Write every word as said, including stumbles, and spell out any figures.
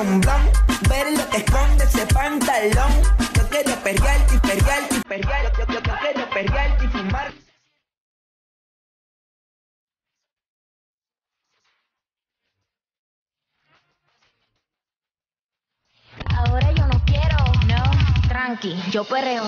chombrón, ver lo que esconde ese pantalón. Yo quiero perrear y perrear y perrear. Yo, yo, yo quiero perrear y fumar. Ahora yo no quiero, no, tranqui, yo perreo.